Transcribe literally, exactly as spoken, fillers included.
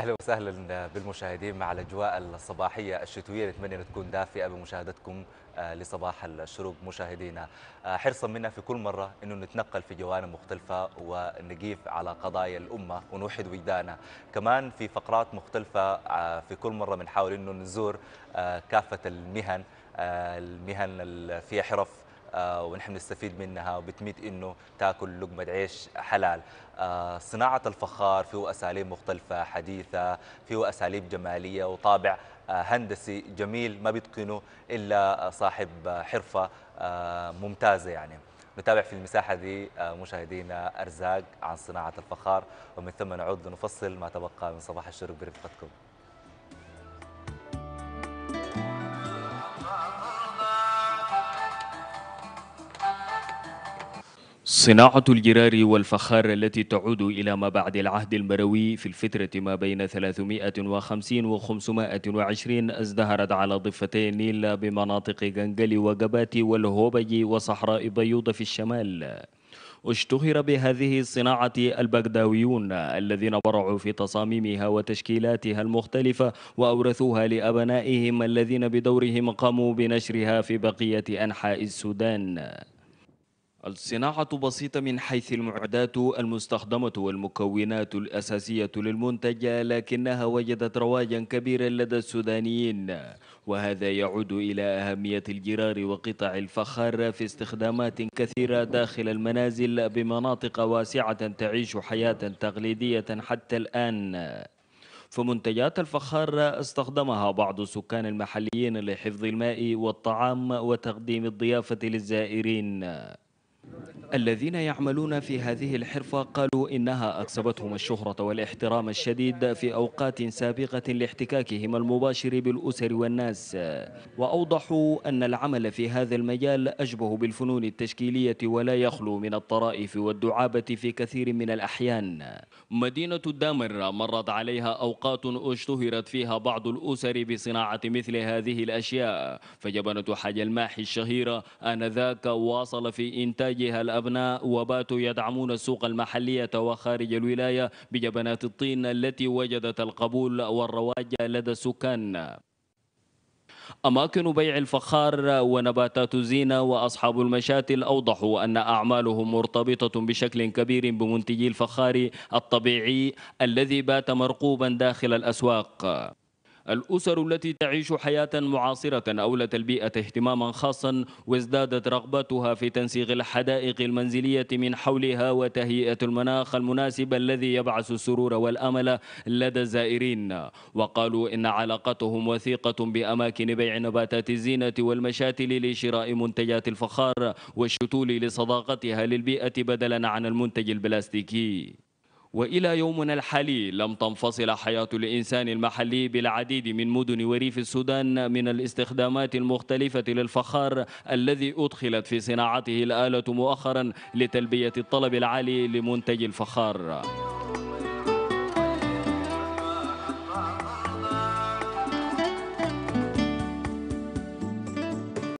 اهلا وسهلا بالمشاهدين مع الاجواء الصباحيه الشتويه، نتمنى ان تكون دافئه بمشاهدتكم لصباح الشروق. مشاهدينا، حرصا منا في كل مره انه نتنقل في جوانب مختلفه ونجيف على قضايا الامه ونوحد وجدانا، كمان في فقرات مختلفه في كل مره بنحاول انه نزور كافه المهن المهن اللي فيها حرف ونحن نستفيد منها وبتميت انه تاكل لقمه عيش حلال. صناعه الفخار فيه اساليب مختلفه حديثه، فيه اساليب جماليه وطابع هندسي جميل ما بيتقنه الا صاحب حرفه ممتازه. يعني نتابع في المساحه دي مشاهدينا ارزاق عن صناعه الفخار، ومن ثم نعود لنفصل ما تبقى من صباح الشروق برفقتكم. صناعة الجرار والفخار التي تعود إلى ما بعد العهد المروي في الفترة ما بين ثلاثمائة وخمسين و خمسمائة وعشرين ازدهرت على ضفتي النيل بمناطق جنجلي وجباتي والهوبجي وصحراء بيوض في الشمال. اشتهر بهذه الصناعة البغداويون الذين برعوا في تصاميمها وتشكيلاتها المختلفة وأورثوها لأبنائهم الذين بدورهم قاموا بنشرها في بقية أنحاء السودان. الصناعة بسيطة من حيث المعدات المستخدمة والمكونات الأساسية للمنتج، لكنها وجدت رواجا كبيرا لدى السودانيين، وهذا يعود إلى أهمية الجرار وقطع الفخار في استخدامات كثيرة داخل المنازل بمناطق واسعة تعيش حياة تقليدية حتى الآن. فمنتجات الفخار استخدمها بعض السكان المحليين لحفظ الماء والطعام وتقديم الضيافة للزائرين. الذين يعملون في هذه الحرفة قالوا إنها أكسبتهم الشهرة والاحترام الشديد في أوقات سابقة لاحتكاكهم المباشر بالأسر والناس، وأوضحوا أن العمل في هذا المجال أشبه بالفنون التشكيلية ولا يخلو من الطرائف والدعابة في كثير من الأحيان. مدينة الدامر مرت عليها أوقات اشتهرت فيها بعض الأسر بصناعة مثل هذه الأشياء، فجبنة حاج الماحي الشهيرة آنذاك واصل في إنتاجها الأبناء وباتوا يدعمون السوق المحلية وخارج الولاية بجبنات الطين التي وجدت القبول والرواج لدى السكان. أماكن بيع الفخار ونباتات الزينة وأصحاب المشاتل أوضحوا أن أعمالهم مرتبطة بشكل كبير بمنتجي الفخار الطبيعي الذي بات مرقوبا داخل الأسواق. الأسر التي تعيش حياة معاصرة أولت البيئة اهتماما خاصا، وازدادت رغبتها في تنسيق الحدائق المنزلية من حولها وتهيئة المناخ المناسب الذي يبعث السرور والأمل لدى الزائرين. وقالوا إن علاقتهم وثيقة بأماكن بيع نباتات الزينة والمشاتل لشراء منتجات الفخار والشتول لصداقتها للبيئة بدلا عن المنتج البلاستيكي. وإلى يومنا الحالي لم تنفصل حياة الإنسان المحلي بالعديد من مدن وريف السودان من الاستخدامات المختلفة للفخار الذي أدخلت في صناعته الآلة مؤخرا لتلبية الطلب العالي لمنتج الفخار.